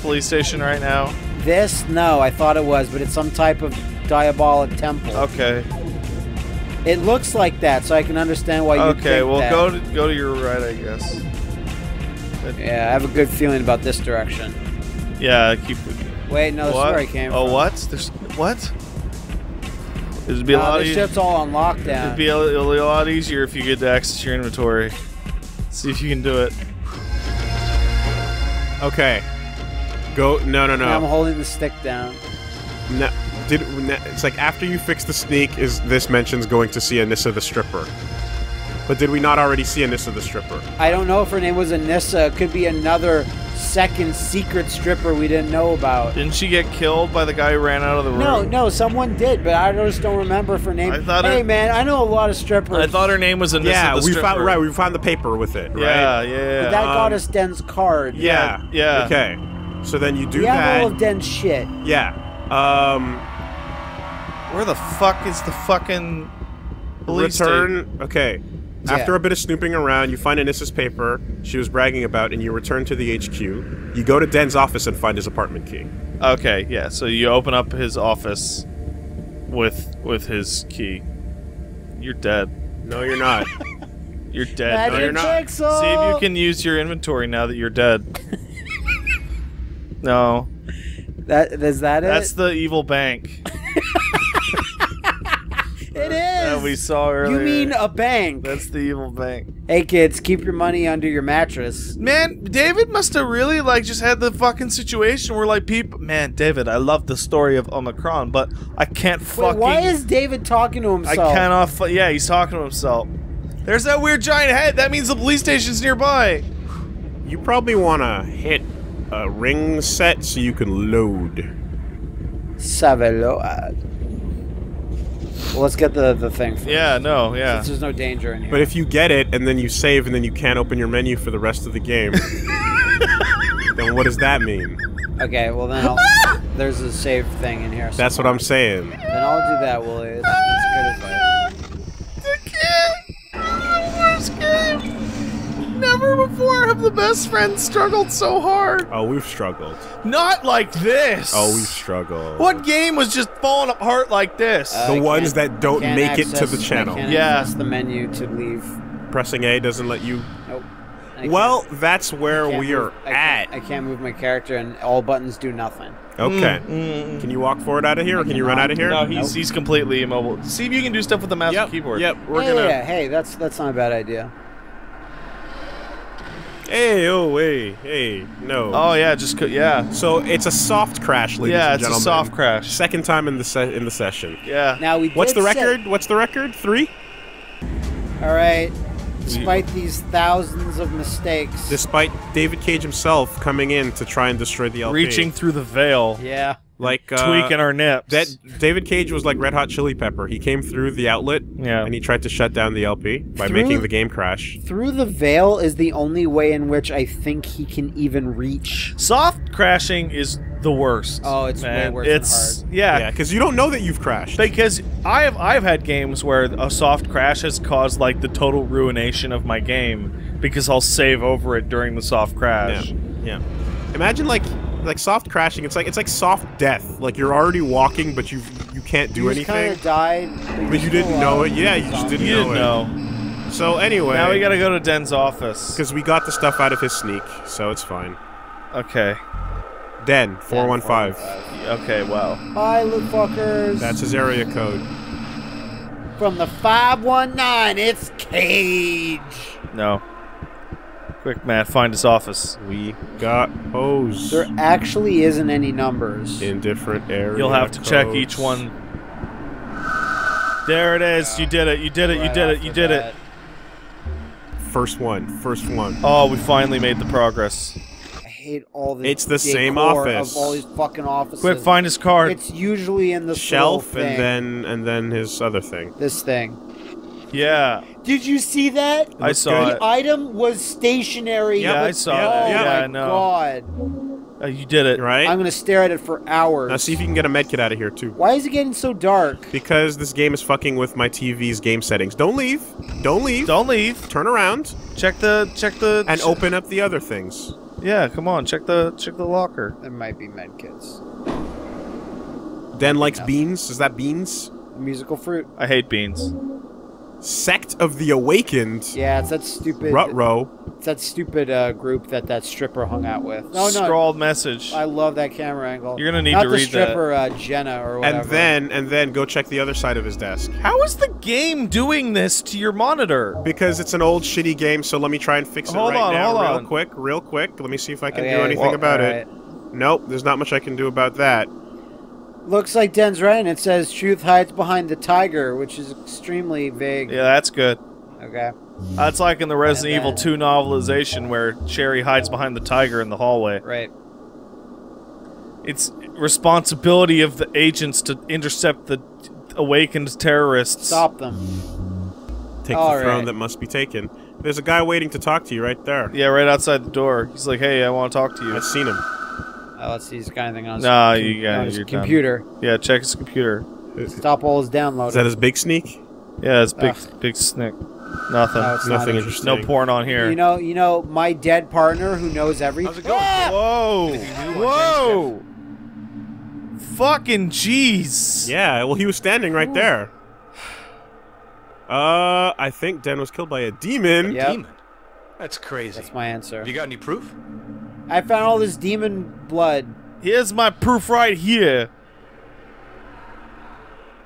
police station right now? This? No, I thought it was, but it's some type of diabolic temple. Okay. It looks like that, so I can understand why you think that. Okay, well, go to your right, I guess. Yeah, I have a good feeling about this direction. Yeah, keep... Wait, no, that's where I came from. Oh, what? There's... What? It'd be a lot this ship's all on lockdown. It'd be a lot easier if you get to access your inventory. See if you can do it. Okay. Go... No, no, no. I'm holding the stick down. No. It's like after you fix the sneak, this mentions going to see Anissa the stripper. But did we not already see Anissa the stripper? I don't know if her name was Anissa. It could be another second secret stripper we didn't know about. Didn't she get killed by the guy who ran out of the room? No, no, someone did, but I just don't remember if her name. Hey, man, I know a lot of strippers. I thought her name was Anissa the stripper. Yeah, right, we found the paper with it, right? Yeah, yeah. But that got us Den's card. Yeah, right? Yeah. Okay, so then you do that. We have all of Den's shit. Yeah. Where the fuck is the fucking police return? Okay. Yeah. After a bit of snooping around, you find Anissa's paper she was bragging about, and you return to the HQ. You go to Den's office and find his apartment key. Okay, yeah. So you open up his office with his key. You're dead. No, you're not. You're dead. Magic no, you're not. Pixel. See if you can use your inventory now that you're dead. No. Is that it? That's the evil bank. It is! That we saw earlier. You mean a bank. That's the evil bank. Hey kids, keep your money under your mattress. Man, David must have really like just had the fucking situation where like people... Man, David, I love the story of Omicron, but I can't fucking... Wait, why is David talking to himself? I cannot... Yeah, he's talking to himself. There's that weird giant head. That means the police station's nearby. You probably want to hit a ring set so you can load. Saveload. Well, let's get the thing first. Yeah, no, yeah. Since there's no danger in here. But if you get it, and then you save, and then you can't open your menu for the rest of the game, then what does that mean? Okay, well then there's a save thing in here. So that's what I'm saying. Then I'll do that, Willie. It's good advice. The kid! I'm scared! Never before have the best friends struggled so hard. Oh, we've struggled. Not like this! Oh, we've struggled. What game was just falling apart like this? The ones that don't make it to the channel. Yeah. The menu to leave. Pressing A doesn't let you... Nope. Well, that's where we are at. I can't move my character and all buttons do nothing. Okay. Mm. Can you walk forward out of here or can you run out of here? No, he's completely immobile. See if you can do stuff with the mouse and keyboard. Yep, we're gonna... Yeah, hey, that's not a bad idea. Hey, oh, hey, hey, no. Oh, yeah, just, yeah. So it's a soft crash, ladies and gentlemen. Yeah, it's a soft crash. Second time in the session. Yeah. Now we What's the record? What's the record? 3? All right. Despite these thousands of mistakes. Despite David Cage himself coming in to try and destroy the LP. Reaching through the veil. Yeah. Like, tweaking our nips. That David Cage was like Red Hot Chili Pepper. He came through the outlet, and he tried to shut down the LP by making the game crash. Through the veil is the only way in which I think he can even reach. Soft crashing is the worst. Oh, it's way worse than hard. Yeah, because you don't know that you've crashed. Because I've had games where a soft crash has caused like the total ruination of my game because I'll save over it during the soft crash. Yeah. Imagine like soft crashing, it's like soft death. Like you're already walking, but you can't do anything. You just kind of died, but you didn't know it. Yeah, you just didn't know. So anyway, now we gotta go to Den's office because we got the stuff out of his sneak, so it's fine. Okay. Den 415. Okay, wow. Hi, loot fuckers. That's his area code. From the 519, it's Cage. No. Quick, Matt, find his office. We got hose. There actually isn't any numbers. In different areas. You'll have to check each one. There it is. You did it. You did it. You did it. You did it. First one. First one. Oh, we finally made the progress. I hate all this. It's the same office. Of all these fucking offices. Quick, find his card. It's usually in the shelf, and then his other thing. This thing. Yeah. Did you see that? I saw it. The item was stationary. Yeah, I saw it. Yeah, I know. Oh my god. You did it, right? I'm gonna stare at it for hours. Now see if you can get a medkit out of here too. Why is it getting so dark? Because this game is fucking with my TV's game settings. Don't leave. Don't leave. Don't leave. Turn around. Check the. And open up the other things. Yeah, come on, check the locker. There might be med kits. Den likes beans. Is that beans? Musical fruit. I hate beans. Sect of the Awakened. Yeah, it's that stupid. Ruh-roh. It's that stupid group that stripper hung out with. No, no. Scrawled message. I love that camera angle. You're gonna need to read that. Not the stripper, Jenna or whatever. And then go check the other side of his desk. How is the game doing this to your monitor? Because it's an old shitty game, so let me try and fix it right now. Real quick. Let me see if I can do anything about it. Nope, there's not much I can do about that. Looks like Den's right, and it says truth hides behind the tiger, which is extremely vague. Yeah, that's good. Okay. That's like in the Resident Evil 2 novelization where Sherry hides behind the tiger in the hallway. Right. It's responsibility of the agents to intercept the awakened terrorists. Stop them. Take the throne that must be taken. There's a guy waiting to talk to you right there. Yeah, right outside the door. He's like, hey, I want to talk to you. I've seen him. Let's see, he's got anything on his computer. Yeah, check his computer. Stop all his downloading. Is that his big sneak? Yeah, his big sneak. Nothing. No, nothing interesting. No porn on here. You know, my dead partner who knows everything. How's it going? Ah! Whoa! Whoa! Fucking jeez! Yeah, well, he was standing right there. I think Den was killed by a demon. Yep. Demon? That's crazy. That's my answer. Have you got any proof? I found all this demon blood. Here's my proof right here.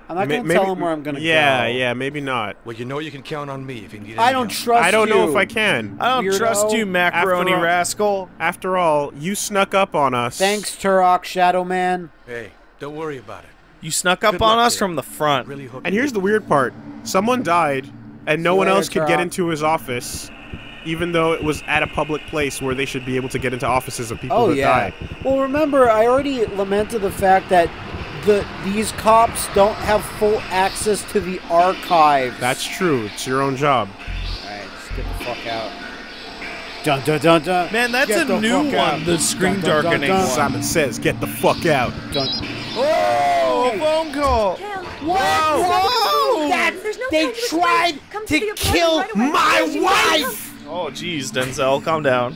I'm not going to tell him where I'm going to go. Yeah, maybe not. Well, you know you can count on me if you need anything. I don't trust you. I don't know if I can. I don't trust you, macaroni rascal. After all, you snuck up on us. Thanks, Turok, Shadow Man. Hey, don't worry about it. You snuck up on us from the front. And here's the weird part. Someone died, and no one else could get into his office. Even though it was at a public place where they should be able to get into offices of people that die. Well, remember, I already lamented the fact that these cops don't have full access to the archives. That's true. It's your own job. All right, just get the fuck out. Dun dun dun dun. Man, that's a new one. The screen darkening one. Simon says, "Get the fuck out." Dun. Oh, a phone call. What? Whoa! They tried to kill my wife. Oh, jeez, Denzel, calm down.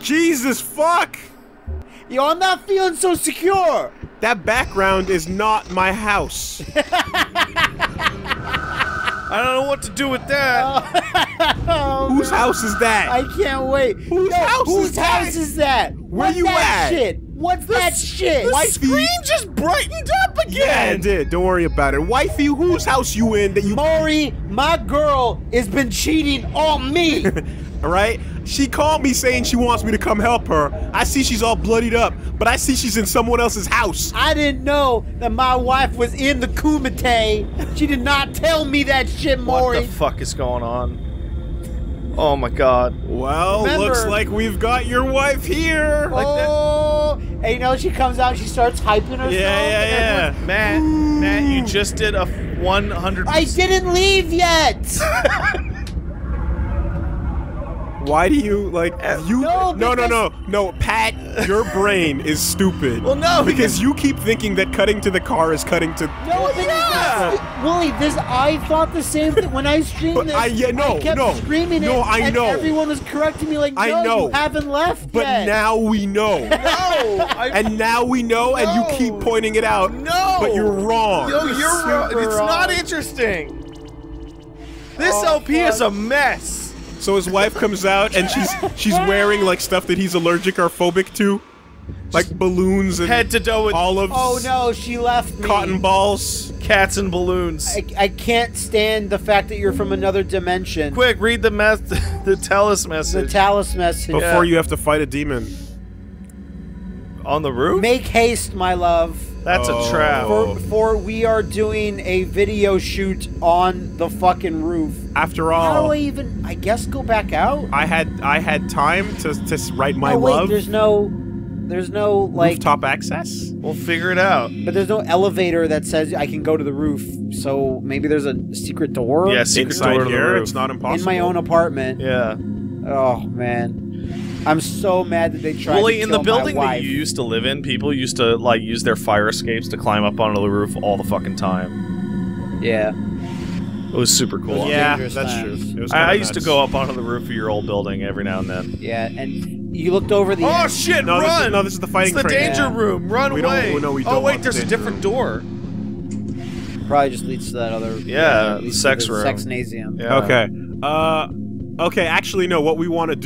Jesus fuck! Yo, I'm not feeling so secure! That background is not my house. I don't know what to do with that. Oh, whose house is that? I can't wait. Whose house is that? Where you at? Shit? What's that shit? The screen just brightened up again! Yeah, it did. Don't worry about it. Wifey, whose house you in that you- Maury, my girl has been cheating on me! Alright? She called me saying she wants me to come help her. I see she's all bloodied up, but I see she's in someone else's house. I didn't know that my wife was in the kumite. She did not tell me that shit, Maury. What the fuck is going on? Oh my god. Well, looks like we've got your wife here. Like and you know, she comes out and she starts hyping herself. Yeah. Matt, you just did a 100%. I didn't leave yet! Why do you, like, you... No, Pat, your brain is stupid. Well, no, because you keep thinking that cutting to the car is cutting to... No, yeah! Willie, I thought the same thing. When I streamed I kept screaming it, and everyone was correcting me like, no, you haven't left yet. But now we know. And you keep pointing it out. No! But you're wrong. No, you're wrong. It's not interesting. This LP is a mess. So his wife comes out and she's wearing like stuff that he's allergic or phobic to, like balloons and head to toe with olives. Oh no, she left me. Cotton balls, cats and balloons. I can't stand the fact that you're from another dimension. Quick, read the Talos message. The Talos message. Before you have to fight a demon. On the roof. Make haste, my love. That's a trap. For we are doing a video shoot on the fucking roof. After all, how do I even? I guess go back out. I had time to write my love. There's no like rooftop access. We'll figure it out. But there's no elevator that says I can go to the roof. So maybe there's a secret door. Yeah, secret door to the roof. It's not impossible. In my own apartment. Yeah. Oh man. I'm so mad that they tried to kill my wife. Well, in the building that you used to live in, people used to, like, use their fire escapes to climb up onto the roof all the fucking time. Yeah. It was super cool. Yeah, that's true. I used to go up onto the roof of your old building every now and then. Yeah, and You looked over the. Oh shit! No, run! This is the fighting. It's the danger room. Run away! Oh wait, there's a different door. Probably just leads to that other. Yeah, the sex room. Sexnasium. Yeah. Okay. Okay. Actually, no. What we want to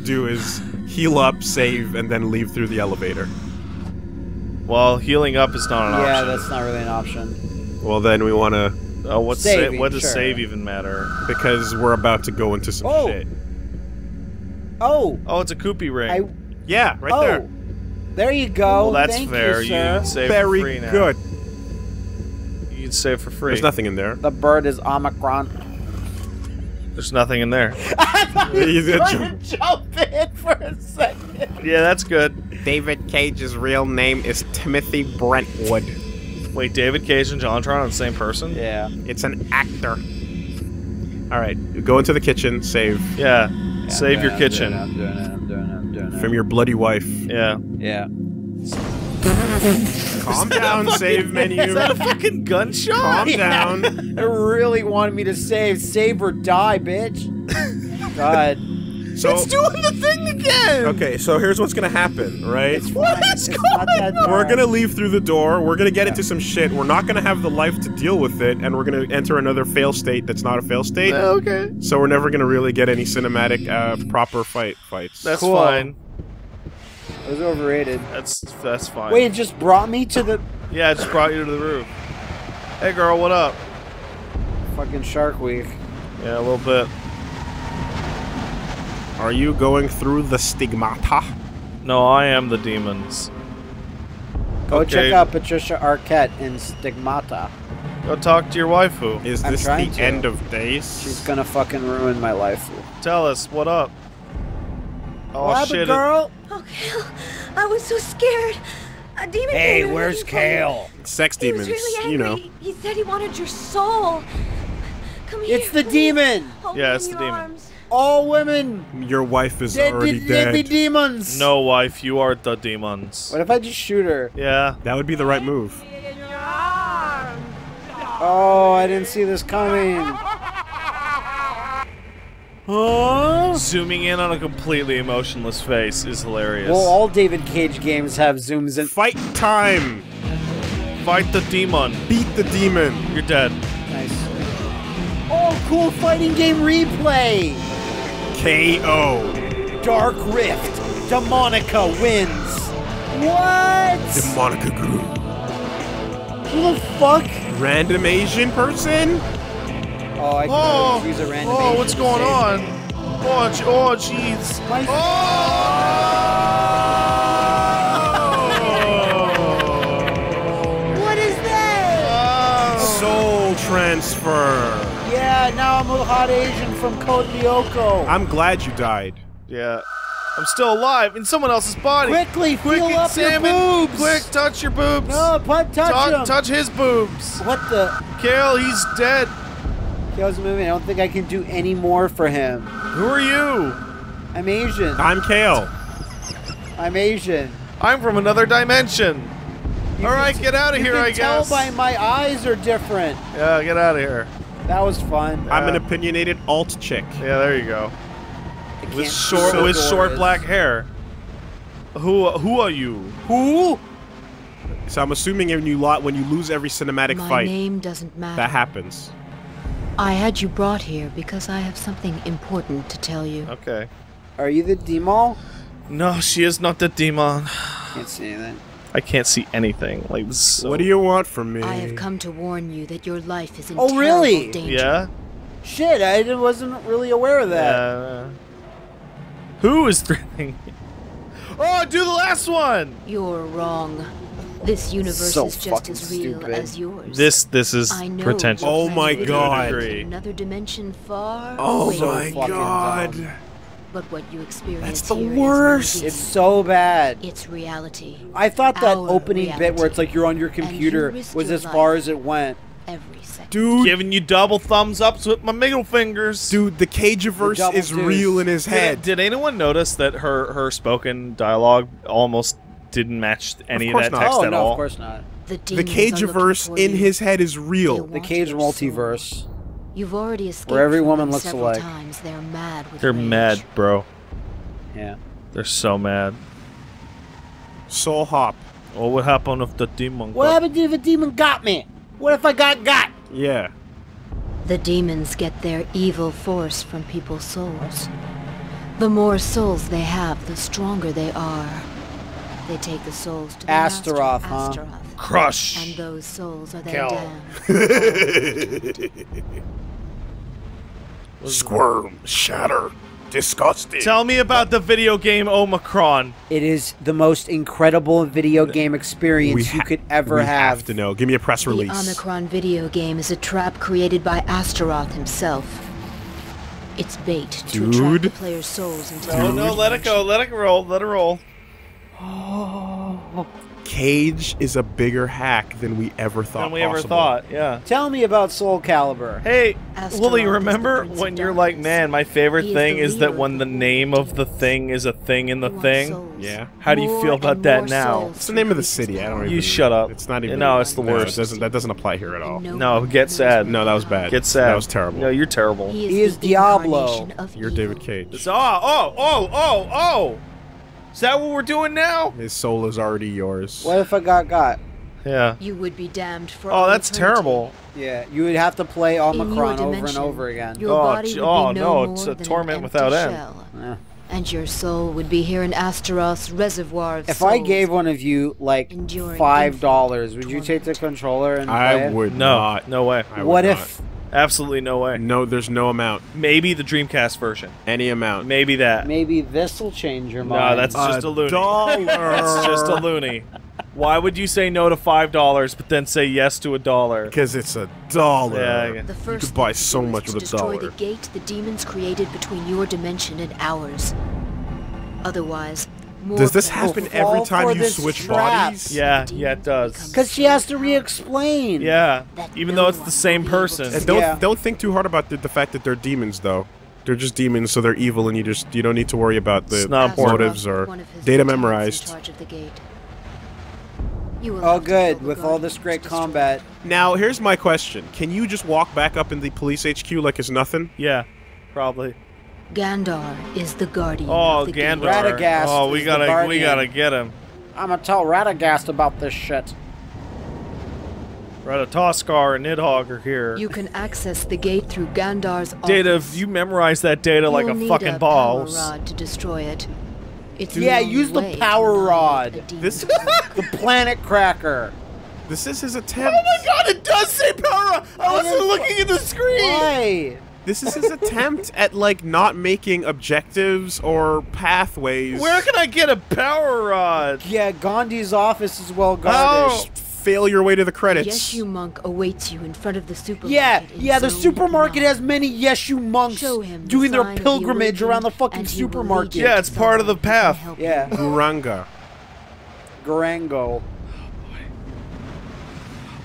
do, is heal up, save, and then leave through the elevator. Well, healing up is not an option. Yeah, that's not really an option. Well, then we want to. Oh, what's saving, what does save even matter? Because we're about to go into some shit. Oh, it's a Koopy ring. Yeah, right there. There you go. Well, that's fair. You can save for free now. Very good. You can save for free. There's nothing in there. The bird is Omicron. There's nothing in there. I thought he was trying to jump in for a second. Yeah, that's good. David Cage's real name is Timothy Brentwood. Wait, David Cage and John Tron are the same person? Yeah. It's an actor. Alright, go into the kitchen, save. Yeah. Save your kitchen. I'm doing it, I'm doing it. From your bloody wife. Yeah. Yeah. Calm down, save menu. Is that a fucking gunshot? Calm down. It really wanted me to save. Save or die, bitch. God. So, it's doing the thing again! Okay, so here's what's gonna happen, right? What is going on? We're gonna leave through the door, we're gonna get into some shit, we're not gonna have the life to deal with it, and we're gonna enter another fail state that's not a fail state. Okay. So we're never gonna really get any cinematic, proper fights. That's cool. Fine. It was overrated. That's fine. Wait, it just brought me to the... Yeah, it just brought you to the roof. Hey girl, what up? Fucking Shark Week. Yeah, a little bit. Are you going through the stigmata? No, I am the demons. Go check out Patricia Arquette in Stigmata. Go talk to your waifu. Is this the end of days? She's gonna fucking ruin my life. Tell us, what up? Oh what shit, girl? Oh, Kale, I was so scared. A demon. Hey, where's Kale? Sex demons, really, you know. He said he wanted your soul. Come here. It's the demon. Yeah, it's the demon. All women! Your wife is already dead. They be demons! No, wife, you are the demons. What if I just shoot her? Yeah. That would be the right move. Oh, I didn't see this coming. Huh? Zooming in on a completely emotionless face is hilarious. Well, all David Cage games have zooms in. Fight time! Fight the demon. Beat the demon. You're dead. Nice. Oh, cool fighting game replay! KO. Dark Rift. Demonica wins. What? Demonica group. Who the fuck? Random Asian person? Oh, I can't use a random Asian. Oh, what's going on? Oh, jeez. Oh! What is that? Oh. Soul transfer. Yeah, now I'm a hot Asian from Kodyoko. I'm glad you died. Yeah. I'm still alive in someone else's body. Quickly, feel up your boobs. Quick, touch your boobs. No, touch him. Touch his boobs. What the? Kale, he's dead. Kale's moving. I don't think I can do any more for him. Who are you? I'm Asian. I'm Kale. I'm Asian. I'm from another dimension. Alright, get out of here, I guess. You can tell by my eyes are different. Yeah, get out of here. That was fun. I'm an opinionated alt chick. Yeah, there you go. With short black hair. Who are you? Who? So I'm assuming when you lose every cinematic fight, my name doesn't matter. That happens. I had you brought here because I have something important to tell you. Okay. Are you the demon? No, she is not the demon. Can't see that. I can't see anything. Like, this is so... What do you want from me? I have come to warn you that your life is in terrible danger. Yeah? Shit, I wasn't really aware of that. Who is threatening me? Oh, do the last one! You're wrong. This universe is just as real as yours. This is pretentious. Oh my god. Another dimension far away. Oh my god. But what you experience That's the worst! It's so bad. It's reality. I thought that opening bit where it's like you're on your computer was as far as it went. Every second. Dude. Giving you double thumbs ups with my middle fingers. Dude, the Cageverse is real in his head. Did anyone notice that her spoken dialogue almost didn't match any of that text at all? No, of course not. The Cageverse in his head is real. The Cage multiverse. You've already escaped. Where every woman looks alike. They're mad, bro. Yeah. They're so mad. Soul hop. Oh, what happened if the demon got— what happened if the demon got me? What if I got got? Yeah. The demons get their evil force from people's souls. The more souls they have, the stronger they are. They take the souls to the Astaroth, master, huh? Astaroth. Crush! And those souls are then damned. Squirm, shatter, disgusting. Tell me about the video game Omicron. It is the most incredible video game experience you could ever have. We have to know. Give me a press release. The Omicron video game is a trap created by Astaroth himself. It's bait to trap the player's souls into— oh no, let it go. Let it roll. Let it roll. Oh. Cage is a bigger hack than we ever thought possible. Yeah. Tell me about Soul Calibur. Hey, Lily, remember when you're like, man, my favorite thing is that when the name of the thing is a thing in the thing. Yeah. How do you feel about that now? It's the name of the city. I don't even— you shut up. It's not even— no, it's the worst. That doesn't apply here at all. No, get sad. No, that was bad. Get sad. That was terrible. No, you're terrible. He is Diablo. You're David Cage. Oh. Is that what we're doing now? His soul is already yours. What if I got got? Yeah. You would be damned for— oh, that's terrible. Yeah, you would have to play Omicron over and over again. Oh no, it's a torment without end. And your soul would be here in Astaroth's reservoir of souls. If I gave one of you like $5, would you take the controller and play it? I would not. No way. What if— absolutely no way. No, there's no amount. Maybe the Dreamcast version. Any amount. Maybe that. Maybe this'll change your mind. No, that's just a loony. That's just a loony. Why would you say no to $5 but then say yes to $1? Because it's $1. Yeah, the first— you could buy so much with $1. Destroy the gate the demons created between your dimension and ours. Otherwise— does this happen every time you switch bodies? Yeah, it does. Because she has to re-explain. Yeah, even though it's the same person. And don't think too hard about the fact that they're demons, though. They're just demons, so they're evil, and you don't need to worry about the motives or data memorized. Oh, good. With all this great combat. Now, here's my question. Can you just walk back up in the police HQ like it's nothing? Yeah, probably. Gandhar is the guardian. Oh, Gandhar! Radagast. Oh, we gotta get him. I'm gonna tell Radagast about this shit. Radatoskar and Nidhogg are here. You can access the gate through Gandhar's data. You memorize that data like a fucking boss. Power rod to destroy it. It's— yeah, use the power rod. This the planet cracker. This is his attempt. Oh my god! It does say power rod. I wasn't looking at the screen. Why? This is his attempt at, like, not making objectives or pathways. Where can I get a power rod? Yeah, Gandhi's office is well guarded. Oh. Fail your way to the credits. Yeshu monk awaits you in front of the supermarket. Yeah, the supermarket has many Yeshu monks doing their pilgrimage around the fucking supermarket. Yeah, it's part of the path. Yeah. Garanga.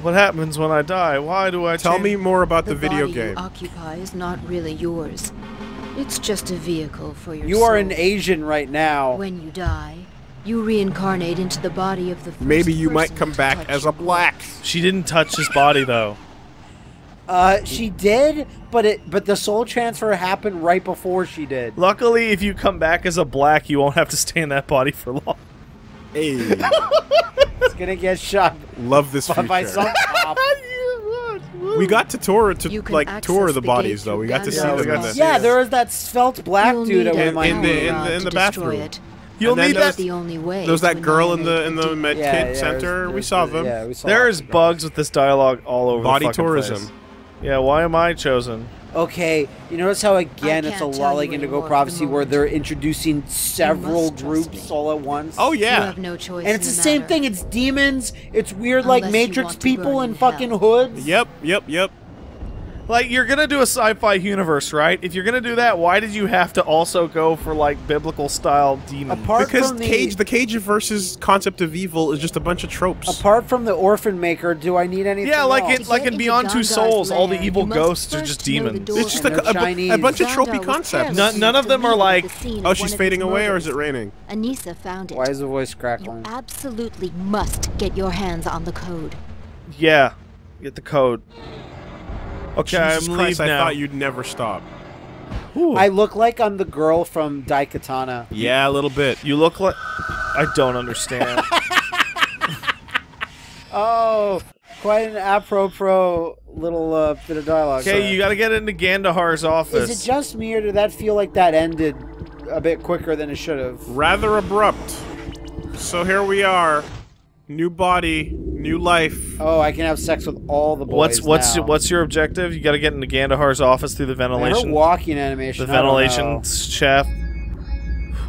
What happens when I die? Why do I— tell me more about the video game. The body you occupy is not really yours. It's just a vehicle for your soul. You are an Asian right now. When you die, you reincarnate into the body of the first— maybe you might come back as a black. She didn't touch his body though. She did, but the soul transfer happened right before she did. Luckily, if you come back as a black, you won't have to stay in that body for long. Hey. It's gonna get shot. Love this feature. We got to tour the bodies though. We got to see them. Yeah, there was that svelte black dude in the bathroom. You'll need that. There was that girl in the med kit center. We saw them. There's bugs with this dialogue all over. Body tourism. Yeah. Why am I chosen? Okay, you notice how again it's a lot like Indigo Prophecy where they're introducing several groups all at once? Oh yeah. You have no choice, and it's the same thing, it's demons, it's weird like Matrix people and fucking hoods. Yep. Like, you're gonna do a sci-fi universe, right? If you're gonna do that, why did you have to also go for like biblical style demons? Because the Cageverse's concept of evil is just a bunch of tropes. Apart from the Orphan Maker, do I need anything? Yeah, like in Beyond Two Souls, all the evil ghosts are just demons. It's just a bunch of tropey concepts. None of them are like, oh, she's fading away, or is it raining? Anissa found it. Why is the voice crackling? You absolutely must get your hands on the code. Yeah, get the code. Okay, Jesus Christ, I thought you'd never stop. Ooh. I look like I'm the girl from Daikatana. Yeah, a little bit. You look like... I don't understand. Oh, quite an apropos little bit of dialogue. Okay, you got to get into Gandhar's office. Is it just me, or did that feel like that ended a bit quicker than it should have? Rather abrupt. So here we are. New body, new life. Oh, I can have sex with all the boys. What's your objective? You got to get into Gandhar's office through the ventilation. Her walking animation. The ventilation shaft.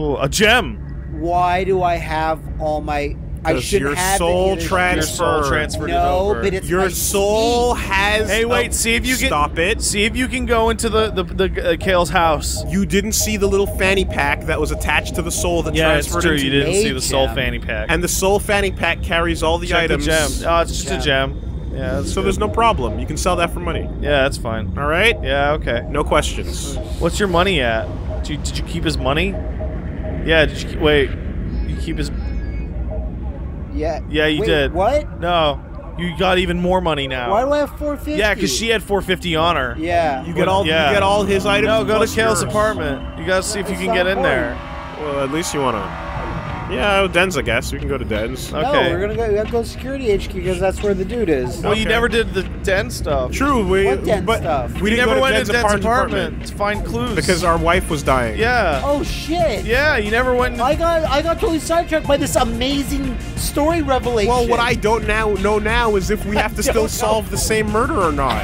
Ooh, a gem. Why do I have all my? I should have soul transfer. No, but it's your soul has. Hey, wait. See if you can stop it. See if you can go into the Kale's house. You didn't see the little fanny pack that was attached to the soul that transferred. Yeah, it's true. You didn't see the soul fanny pack. And the soul fanny pack carries all the items. Check the gem. Oh, it's just a gem. Yeah, so there's no problem. You can sell that for money. Yeah, that's fine. All right. Yeah. Okay. No questions. What's your money at? Did you keep his money? Yeah. Did you wait? You keep his. Yeah. Yeah, you did. What? No, you got even more money now. Why do I have 450? Yeah, because she had 450 on her. Yeah. You get all. Yeah. You get all his items. No, go to Kale's apartment. You gotta see if you can get in there. Well, at least you wanna. Yeah, Den's, I guess. We can go to Den's. Okay. No, we're gonna go. We have to go to Security HQ because that's where the dude is. Well, okay. You never did the Den stuff. True. What Den stuff? We never went to Den's apartment to find clues because our wife was dying. Yeah. Oh shit. Yeah, you never went. I got totally sidetracked by this amazing story revelation. Well, what I don't know now is if we have to still solve the same murder or not.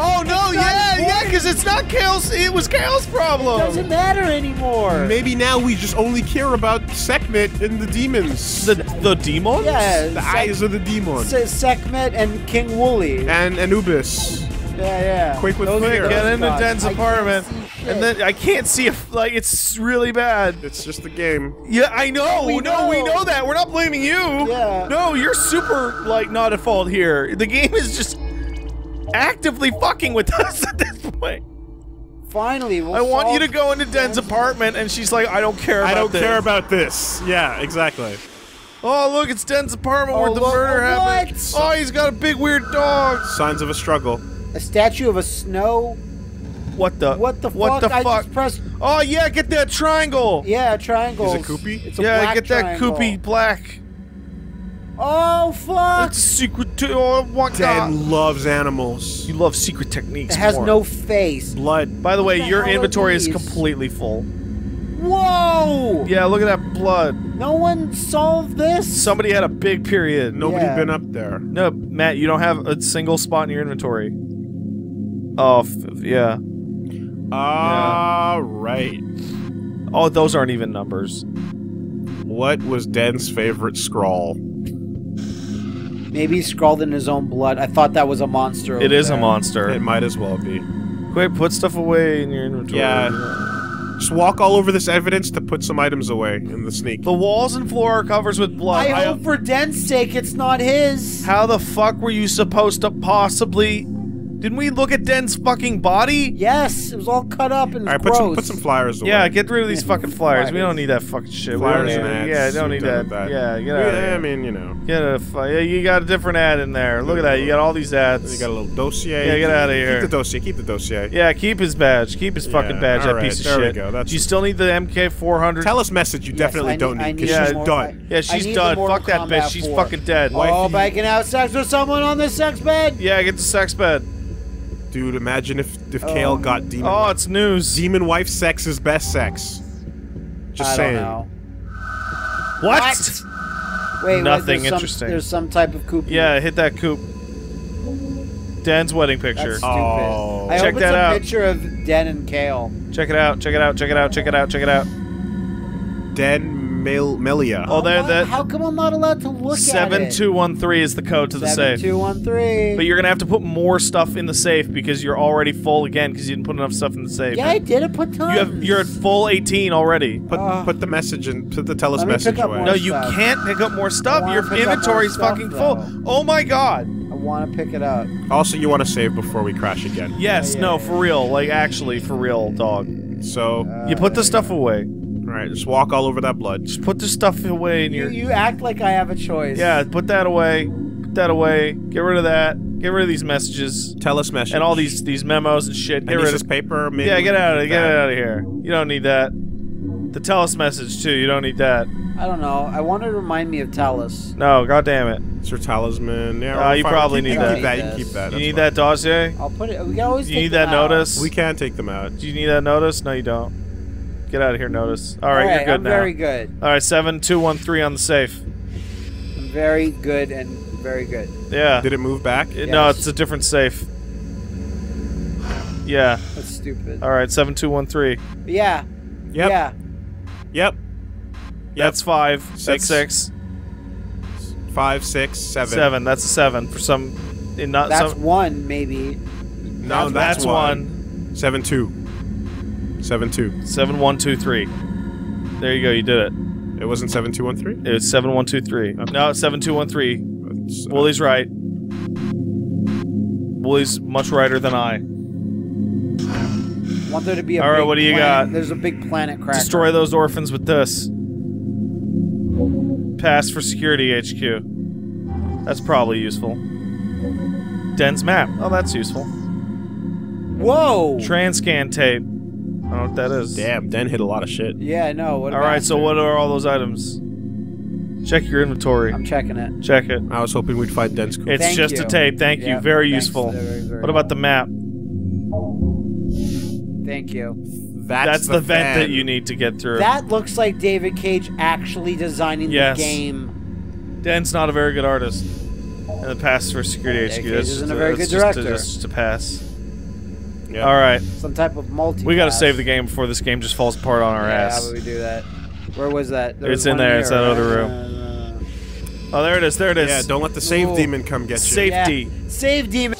Oh no! Yeah, because it's not Kale's. It was Kale's problem. It doesn't matter anymore. Maybe now we just only care about Sekhmet. In the demons. The demons? Yeah. The eyes of the demons. Sekhmet and King Wooly. And Anubis. Yeah, yeah. Quick with fire. Get into Den's apartment. And then I can't see if, like, it's really bad. It's just the game. Yeah, I know. We know that. We're not blaming you. Yeah. No, you're super, like, not at fault here. The game is just actively fucking with us at this point. Finally, I want you to go into Den's apartment, and she's like, I don't care about this. Yeah, exactly. Oh, look, it's Den's apartment where the murder happened. What? Oh, he's got a big, weird dog. Signs of a struggle. A statue of a snow... What the fuck? I just pressed... Oh, yeah, get that triangle. Yeah, triangle. Is it Koopy? It's a black triangle. That Koopy black. Oh, fuck! It's a secret... Dan loves animals. You love secret techniques. It has no face. Blood. By the way, your inventory is completely full. Whoa! Yeah, look at that blood. No one solved this? Somebody had a big period. Nobody been up there. No, Matt, you don't have a single spot in your inventory. Oh, yeah. All right. Oh, those aren't even numbers. What was Dan's favorite scrawl? Maybe he scrawled in his own blood. I thought that was a monster. It is a monster. It might as well be. Quick, put stuff away in your inventory. Yeah. Just walk all over this evidence to put some items away in the sneak. The walls and floor are covered with blood. I hope for Den's sake it's not his. How the fuck were you supposed to possibly... Didn't we look at Den's fucking body? Yes, it was all cut up and gross. All right, put some flyers away. Yeah, get rid of these fucking flyers. We don't need that fucking shit. Flyers and ads. Yeah, don't need that. Yeah, get out of here. I mean, you know. You got a different ad in there. Look at that. You got all these ads. You got a little dossier. Yeah, get out of here. Keep the dossier. Keep the dossier. Yeah, keep his badge. Keep his fucking badge. That piece of shit. There we go. Do you still need the MK400? Tell us message you definitely don't need because she's done. Yeah, she's done. Fuck that bitch. She's fucking dead. Oh, I can have sex with someone on this sex bed? Yeah, get the sex bed. Dude, imagine if Kale got demon wife. Oh, it's news. Demon wife sex is best sex. Just saying. I don't know. What? Wait, nothing interesting. There's some type of coop. Yeah, hit that coop. Den's wedding picture. That's stupid. Oh. Check that out. A picture of Den and Kale. Check it out. Check it out. Check it out. Check it out. Check it out. Den Melia. Oh, there. How come I'm not allowed to look at it? 7213 is the code to the safe. 7213. But you're gonna have to put more stuff in the safe because you're already full again because you didn't put enough stuff in the safe. Yeah, I did. I put tons. You're at full 18 already. Put the message in. Put the tell us message away. No, you can't pick up more stuff. Your inventory's fucking full. Oh my god. I want to pick it up. Also, you want to save before we crash again. Yes. No, for real. Like actually, for real, dog. So you put the stuff away. All right, just walk all over that blood. Just put this stuff away in your... You act like I have a choice. Yeah, put that away. Get rid of that. Get rid of these messages. Tell us messages. And all these memos and shit. Get rid of this paper. Maybe. Yeah, get it out of here. You don't need that. The Telus message too. You don't need that. I don't know. I want to remind me of Telus. No, goddamn it. It's your talisman. Yeah, you probably need that. You keep that. You need that dossier. I'll put it. We can always. You need that notice. We can take them out. Do you need that notice? No, you don't. Get out of here, notice. All right, you're good now. Very good. All right, 7213 on the safe. I'm very good and very good. Yeah. Did it move back? Yes. No, it's a different safe. Yeah. That's stupid. All right, 7213. Yeah. Yep. Yeah. Yep. That's 5, 6, 5, 6, 7, 7. That's a 7 for some. That's some, 1 maybe. No, that's 1. 7, 2, 7, 2. 7, 1, 2, 3. There you go. You did it. It wasn't 7, 2, 1, 3. It was 7, 1, 2, 3. Okay. No, 7, 2, 1, 3. Wooly's right. Wooly's much righter than I. Want there to be a all right. What do you got? There's a big planet crack. Destroy those orphans with this. Pass for security HQ. That's probably useful. Den's map. Oh, that's useful. Whoa! Transcan tape. I don't know what that is. Damn, Den hit a lot of shit. Yeah, I know. All right, so what are all those items? Check your inventory. I'm checking it. Check it. I was hoping we'd find Den's cool. It's just a tape. Thank you. Very useful. What about the map? Thank you. That's the vent that you need to get through. That looks like David Cage actually designing the game. Den's not a very good artist. And the pass for security HQ. David Cage isn't a very good director. Just a pass. Yep. All right. Some type of multi. We got to save the game before this game just falls apart on our ass. How would we do that? Where was that? It's in there. It's that other room. Oh, there it is. There it is. Yeah, don't let the save demon come get you. Safety. Save demon.